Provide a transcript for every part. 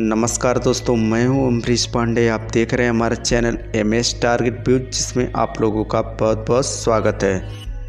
नमस्कार दोस्तों, मैं हूं अंब्रीष पांडे। आप देख रहे हैं हमारा चैनल MS टारगेट व्यूज, जिसमें आप लोगों का बहुत बहुत स्वागत है।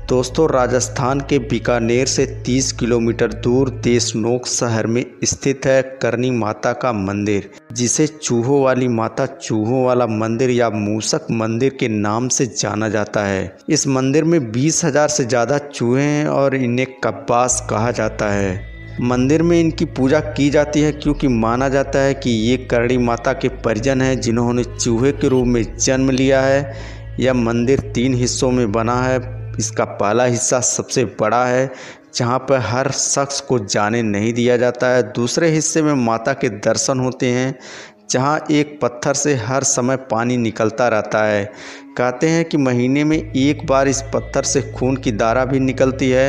दोस्तों, राजस्थान के बीकानेर से 30 किलोमीटर दूर देशनोक शहर में स्थित है करणी माता का मंदिर, जिसे चूहों वाली माता, चूहों वाला मंदिर या मूसक मंदिर के नाम से जाना जाता है। इस मंदिर में 20,000 से ज़्यादा चूहे हैं और इन्हें कब्बास कहा जाता है। मंदिर में इनकी पूजा की जाती है क्योंकि माना जाता है कि ये करणी माता के परिजन हैं जिन्होंने चूहे के रूप में जन्म लिया है। यह मंदिर 3 हिस्सों में बना है। इसका पहला हिस्सा सबसे बड़ा है, जहाँ पर हर शख्स को जाने नहीं दिया जाता है। दूसरे हिस्से में माता के दर्शन होते हैं, जहाँ एक पत्थर से हर समय पानी निकलता रहता है। कहते हैं कि महीने में एक बार इस पत्थर से खून की धारा भी निकलती है।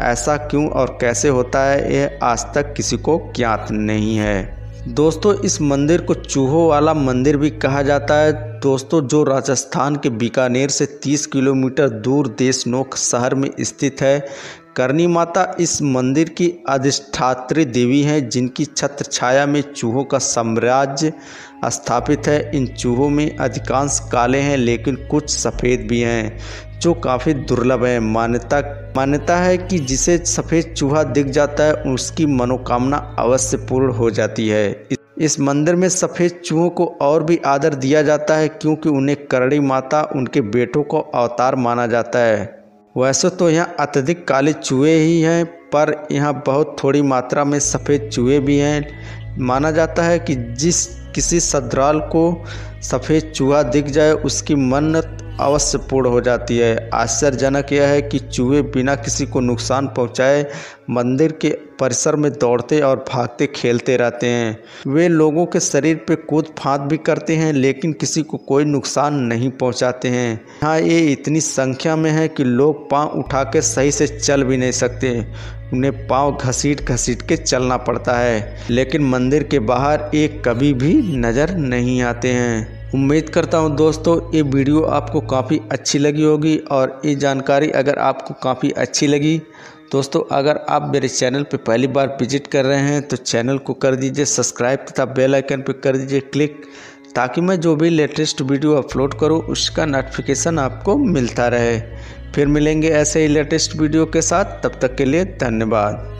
ऐसा क्यों और कैसे होता है, यह आज तक किसी को ज्ञात नहीं है। दोस्तों, इस मंदिर को चूहों वाला मंदिर भी कहा जाता है। दोस्तों, जो राजस्थान के बीकानेर से 30 किलोमीटर दूर देशनोक शहर में स्थित है, करणी माता इस मंदिर की अधिष्ठात्री देवी हैं, जिनकी छत्रछाया में चूहों का साम्राज्य स्थापित है। इन चूहों में अधिकांश काले हैं, लेकिन कुछ सफ़ेद भी हैं, जो काफ़ी दुर्लभ है। मान्यता है कि जिसे सफ़ेद चूहा दिख जाता है, उसकी मनोकामना अवश्य पूर्ण हो जाती है। इस मंदिर में सफ़ेद चूहों को और भी आदर दिया जाता है क्योंकि उन्हें करणी माता उनके बेटों को अवतार माना जाता है। वैसे तो यहाँ अत्यधिक काले चूहे ही हैं, पर यहाँ बहुत थोड़ी मात्रा में सफ़ेद चूहे भी हैं। माना जाता है कि जिस किसी सदराल को सफ़ेद चूहा दिख जाए, उसकी मन्नत अवश्य पूर्ण हो जाती है। आश्चर्यजनक यह है कि चूहे बिना किसी को नुकसान पहुंचाए मंदिर के परिसर में दौड़ते और भागते खेलते रहते हैं। वे लोगों के शरीर पर कूद फांद भी करते हैं, लेकिन किसी को कोई नुकसान नहीं पहुंचाते हैं। यहाँ ये इतनी संख्या में है कि लोग पांव उठाकर सही से चल भी नहीं सकते, उन्हें पांव घसीट के चलना पड़ता है। लेकिन मंदिर के बाहर ये कभी भी नज़र नहीं आते हैं। उम्मीद करता हूं दोस्तों, ये वीडियो आपको काफ़ी अच्छी लगी होगी और ये जानकारी अगर आपको काफ़ी अच्छी लगी। दोस्तों, अगर आप मेरे चैनल पर पहली बार विजिट कर रहे हैं तो चैनल को कर दीजिए सब्सक्राइब तथा बेल आइकन पर कर दीजिए क्लिक, ताकि मैं जो भी लेटेस्ट वीडियो अपलोड करूं उसका नोटिफिकेशन आपको मिलता रहे। फिर मिलेंगे ऐसे ही लेटेस्ट वीडियो के साथ, तब तक के लिए धन्यवाद।